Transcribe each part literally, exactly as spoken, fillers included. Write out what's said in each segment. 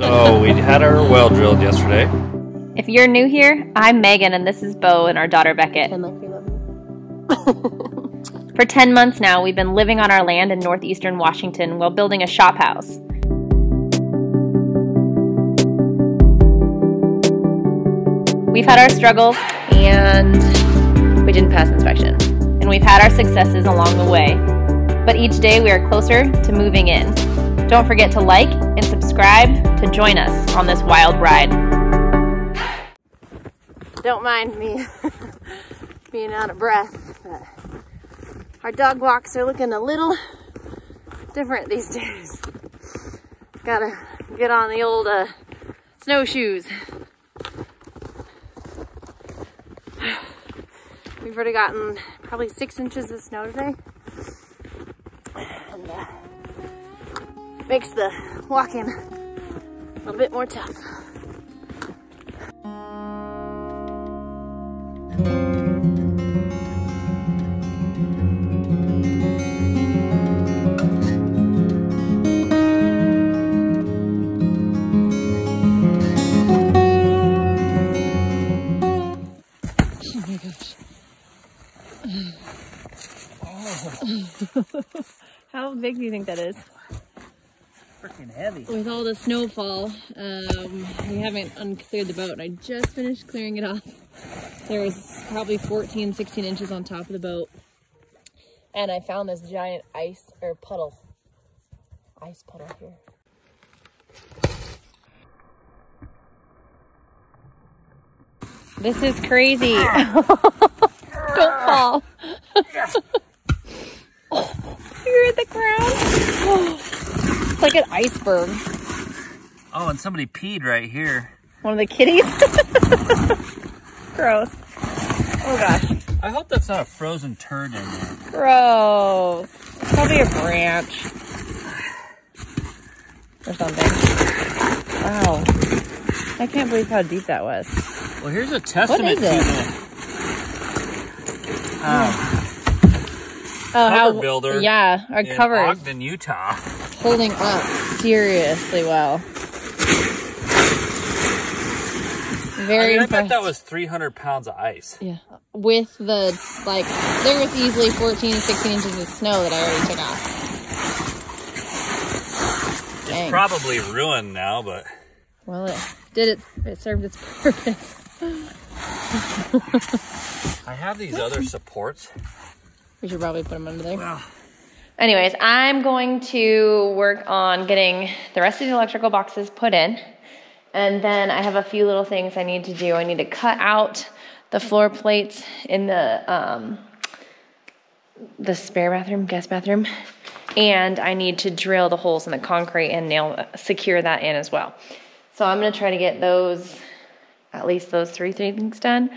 So we had our well drilled yesterday. If you're new here, I'm Megan and this is Beau and our daughter Beckett. For ten months now, we've been living on our land in northeastern Washington while building a shop house. We've had our struggles and we didn't pass inspection. And we've had our successes along the way. But each day we are closer to moving in. Don't forget to like and subscribe to join us on this wild ride. Don't mind me being out of breath, but our dog walks are looking a little different these days. Gotta get on the old uh, snowshoes. We've already gotten probably six inches of snow today. And, uh, makes the walking a little bit more tough. How big do you think that is? Freaking heavy. With all the snowfall, um, we haven't uncleared the boat. I just finished clearing it off. There was probably fourteen, sixteen inches on top of the boat. And I found this giant ice, or puddle. Ice puddle here. This is crazy. Don't fall. You're at the ground. Oh, it's like an iceberg. Oh, and somebody peed right here. One of the kitties? Gross. Oh, gosh. I hope that's not a frozen turd in there. Gross. It's probably a branch. Or something. Wow. I can't believe how deep that was. Well, here's a testament to it. Um. Oh, cover how, builder yeah, our in covers. Ogden, Utah. Holding up seriously well. Very I, mean, I bet that was three hundred pounds of ice. Yeah. With the, like, there was easily fourteen, sixteen inches of snow that I already took off. Dang. It's probably ruined now, but... Well, it did it. It served its purpose. I have these other supports. We should probably put them under there. Wow. Anyways, I'm going to work on getting the rest of the electrical boxes put in. And then I have a few little things I need to do. I need to cut out the floor plates in the, um, the spare bathroom, guest bathroom. And I need to drill the holes in the concrete and nail secure that in as well. So I'm going to try to get those, at least those three things done.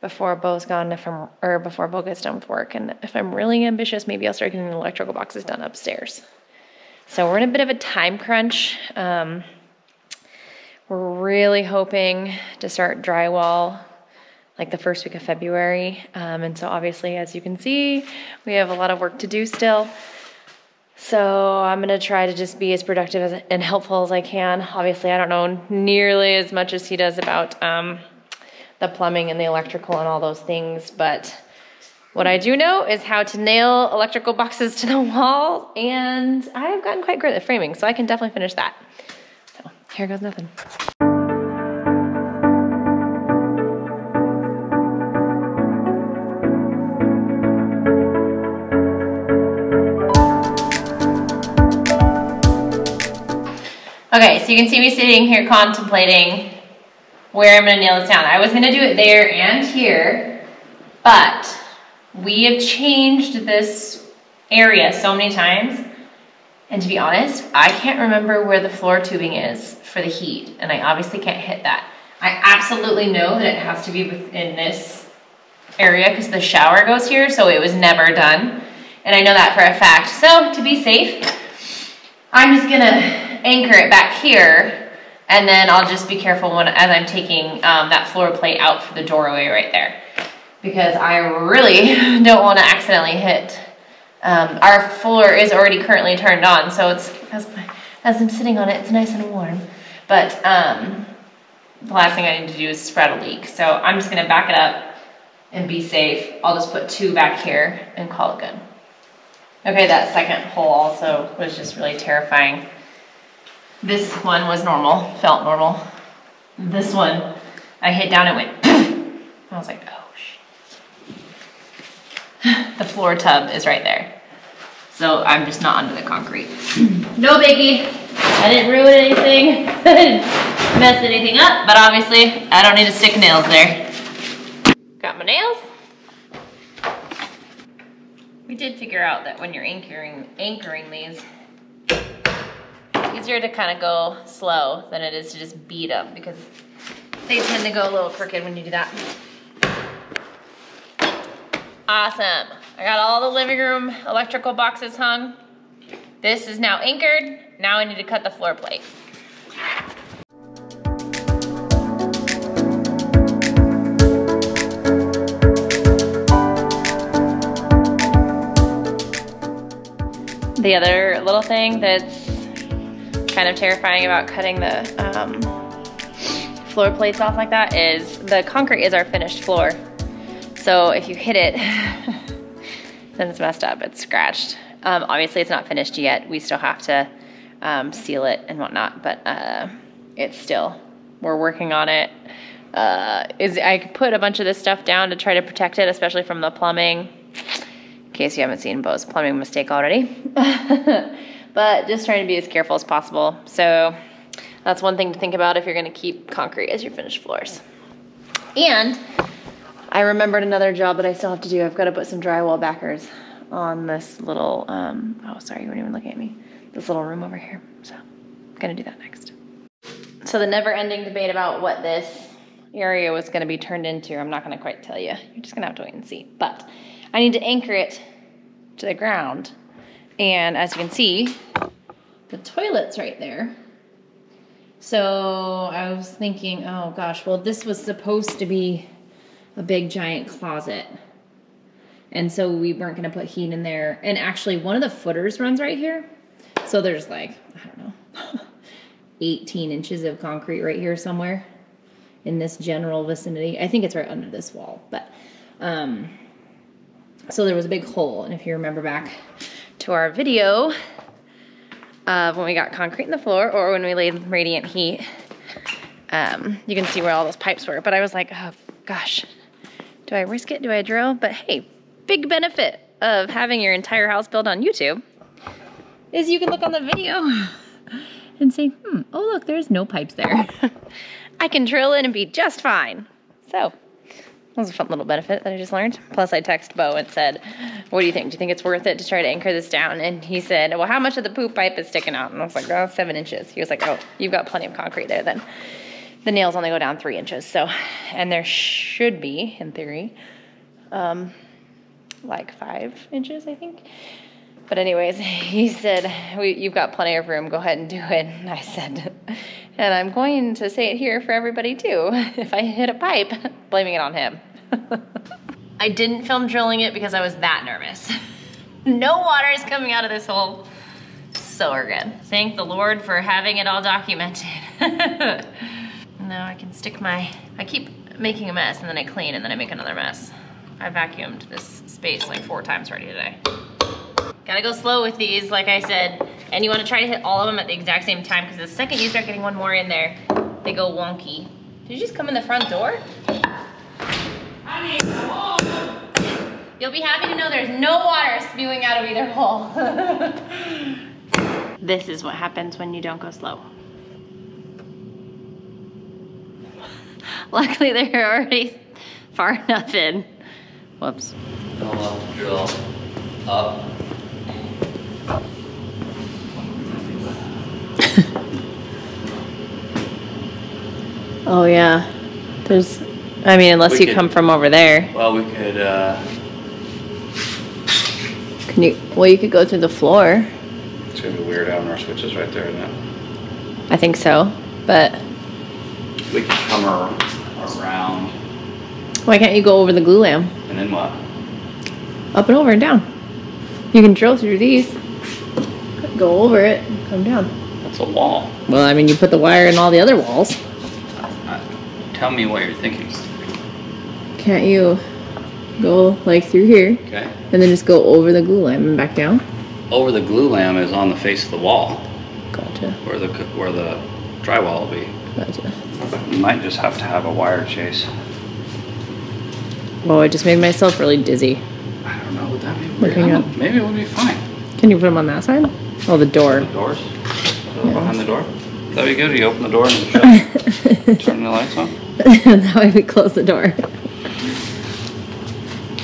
Before Beau's gone, if I'm, or before Beau gets done with work. And if I'm really ambitious, maybe I'll start getting the electrical boxes done upstairs. So we're in a bit of a time crunch. Um, we're really hoping to start drywall like the first week of February. Um, and so obviously, as you can see, we have a lot of work to do still. So I'm gonna try to just be as productive as, and helpful as I can. Obviously, I don't know nearly as much as he does about um, the plumbing and the electrical and all those things, but what I do know is how to nail electrical boxes to the wall, and I've gotten quite good at framing, so I can definitely finish that. So here goes nothing. Okay, so you can see me sitting here contemplating where I'm gonna nail this down. I was gonna do it there and here, but we have changed this area so many times. And to be honest, I can't remember where the floor tubing is for the heat, and I obviously can't hit that. I absolutely know that it has to be within this area because the shower goes here, so it was never done. And I know that for a fact. So to be safe, I'm just gonna anchor it back here. And then I'll just be careful when as I'm taking um, that floor plate out for the doorway right there, because I really don't want to accidentally hit. Um, our floor is already currently turned on, so it's as, as I'm sitting on it, it's nice and warm. But um, the last thing I need to do is spread a leak. So I'm just gonna back it up and be safe. I'll just put two back here and call it good. Okay, that second hole also was just really terrifying. This one was normal, felt normal. This one, I hit down and went poof. I was like, oh shit. The floor tub is right there. So I'm just not under the concrete. No biggie, I didn't ruin anything. I didn't mess anything up, but obviously I don't need to stick nails there. Got my nails. We did figure out that when you're anchoring, anchoring these, it's easier to kind of go slow than it is to just beat them because they tend to go a little crooked when you do that. Awesome. I got all the living room electrical boxes hung. This is now anchored. Now I need to cut the floor plate. The other little thing that's kind of terrifying about cutting the um, floor plates off like that is the concrete is our finished floor. So if you hit it, then it's messed up, it's scratched. Um, obviously it's not finished yet. We still have to um, seal it and whatnot, but uh, it's still, we're working on it. Uh, is, I put a bunch of this stuff down to try to protect it, especially from the plumbing. In case you haven't seen Beau's plumbing mistake already. But just trying to be as careful as possible. So that's one thing to think about if you're gonna keep concrete as your finished floors. And I remembered another job that I still have to do. I've gotta put some drywall backers on this little, um, oh, sorry, you weren't even looking at me. This little room over here. So I'm gonna do that next. So the never ending debate about what this area was gonna be turned into, I'm not gonna quite tell you. You're just gonna have to wait and see. But I need to anchor it to the ground. And as you can see, the toilet's right there. So I was thinking, oh gosh, well this was supposed to be a big giant closet. And so we weren't gonna put heat in there. And actually one of the footers runs right here. So there's like, I don't know, eighteen inches of concrete right here somewhere in this general vicinity. I think it's right under this wall, but, um, so there was a big hole, and if you remember back to our video of when we got concrete in the floor or when we laid radiant heat, um, you can see where all those pipes were. But I was like, oh gosh, do I risk it? Do I drill? But hey, big benefit of having your entire house built on YouTube is you can look on the video and say, hmm, oh look, there's no pipes there. I can drill in and be just fine. So. That was a fun little benefit that I just learned. Plus I texted Beau and said, what do you think? Do you think it's worth it to try to anchor this down? And he said, well, how much of the poop pipe is sticking out? And I was like, oh, seven inches. He was like, oh, you've got plenty of concrete there then. The nails only go down three inches. So, and there should be, in theory, um, like five inches, I think. But anyways, he said, we, you've got plenty of room. Go ahead and do it. And I said, and I'm going to say it here for everybody too. If I hit a pipe, blaming it on him. I didn't film drilling it because I was that nervous. No water is coming out of this hole. So we're good. Thank the Lord for having it all documented. Now I can stick my, I keep making a mess and then I clean and then I make another mess. I vacuumed this space like four times already today. Gotta go slow with these, like I said. And you wanna try to hit all of them at the exact same time because the second you start getting one more in there, they go wonky. Did you just come in the front door? You'll be happy to know there's no water spewing out of either hole. This is what happens when you don't go slow. Luckily, they're already far enough in. Whoops. Go up, drill, up. Oh yeah, there's, I mean, unless we you could, come from over there. Well, we could, uh... Can you, well, you could go through the floor. It's gonna be weird having our switches right there, isn't it? I think so, but... We could come around. Why can't you go over the glue lamp? And then what? Up and over and down. You can drill through these, go over it, and come down. That's It's a wall. Well, I mean, you put the wire in all the other walls. Uh, tell me what you're thinking. Can't you go, like, through here? Okay. And then just go over the glue lamp and back down? Over the glue lamp is on the face of the wall. Gotcha. Where the, where the drywall will be. Gotcha. You might just have to have a wire chase. Oh, I just made myself really dizzy. I don't know. Would that be weird? Looking up. Maybe it would be fine. Can you put them on that side? Oh, the door. The doors? Yeah. Behind the door? That would be good. You open the door and shut, turn the lights on. That way we close the door.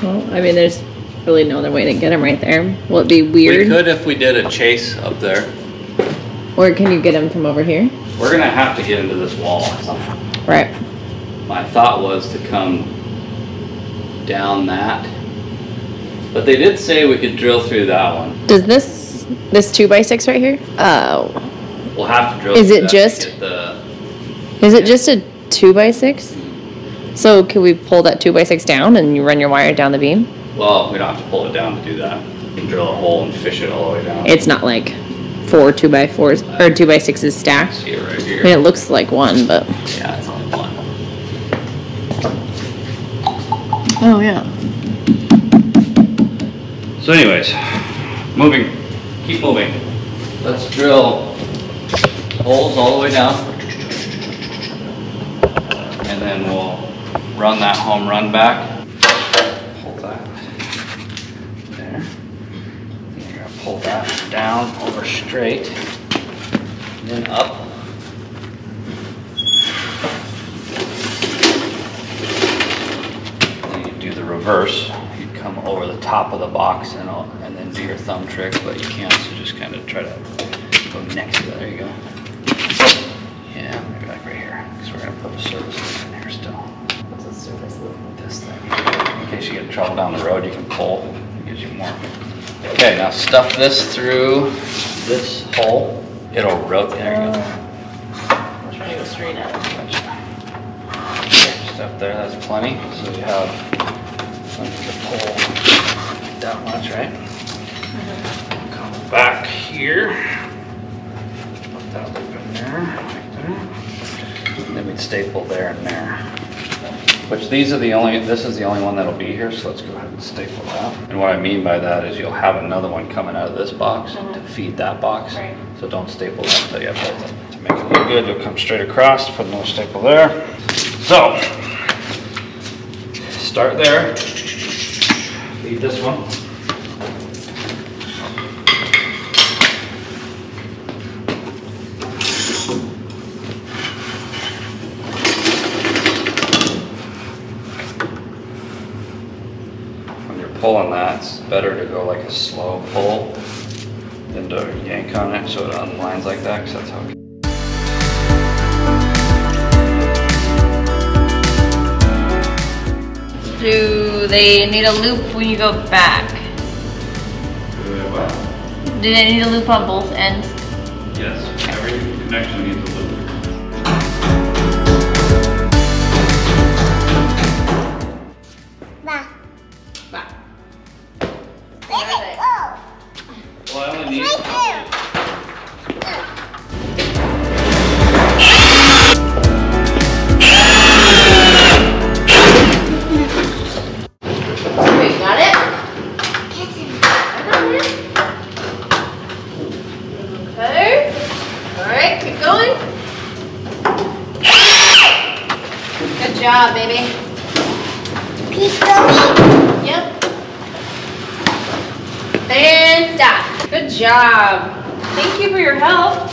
Well, I mean, there's really no other way to get them right there. Will it be weird? We could if we did a chase up there. Or can you get them from over here? We're going to have to get into this wall or something. Right. My thought was to come down that. But they did say we could drill through that one. Does this this two by six right here? Oh. We'll have to drill. Is through it that just? To get the, is it yeah. just a two by six? So can we pull that two by six down and you run your wire down the beam? Well, we don't have to pull it down to do that. You can drill a hole and fish it all the way down. It's not like four two by fours uh, or two by sixes stacked. See it right here. I mean, it looks like one, but yeah, it's only one. Oh yeah. So anyways, moving, keep moving. Let's drill holes all the way down. And then we'll run that home run back. Pull that there. And you're gonna pull that down over straight. And then up. And then you do the reverse. Come over the top of the box and, all, and then do your thumb trick, but you can't, so just kind of try to go next to it. There you go. Yeah, maybe like right here, because we're going to put a service loop in here still. What's a service loop with this thing? In case you get in trouble down the road, you can pull. It gives you more. Okay, now stuff this through this hole. It'll rotate. There you go. I'm trying to go straight out. Stuff there, that's plenty. So you have... I'm going to pull that much, right? Mm-hmm. Come back here. Put that loop in there, right there. And then we'd staple there and there. Which these are the only, this is the only one that'll be here, so let's go ahead and staple that. And what I mean by that is you'll have another one coming out of this box mm-hmm. to feed that box. Right. So don't staple that until you have both of them. To make it look good, you'll come straight across, put another staple there. So, start there. Leave this one. When you're pulling that, it's better to go like a slow pull than to yank on it so it unlines like that, because that's how it gets. Do they need a loop when you go back? What? Do they need a loop on both ends? Yes, every connection needs a loop. Bah. Bah. Where did it go? Well, I only need right there. Good job, baby. Keep going. Yep. And stop. Good job. Thank you for your help.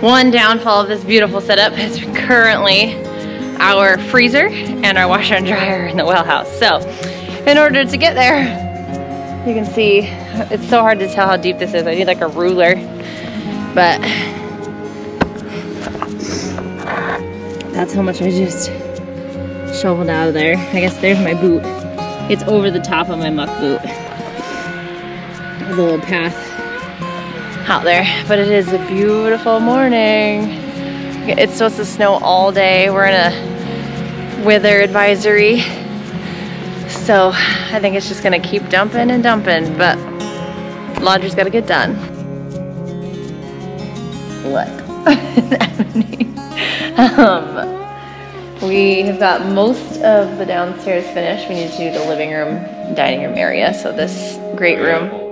One downfall of this beautiful setup is currently our freezer and our washer and dryer in the well house. So in order to get there, you can see it's so hard to tell how deep this is. I need like a ruler, but That's how much I just shoveled out of there. I guess there's my boot. It's over the top of my muck boot. There's a little path out there. But it is a beautiful morning. It's supposed to snow all day. We're in a weather advisory. So I think it's just gonna keep dumping and dumping, but laundry's gotta get done. Look, um, we have got most of the downstairs finished. We need to do the living room, dining room area. So this great room.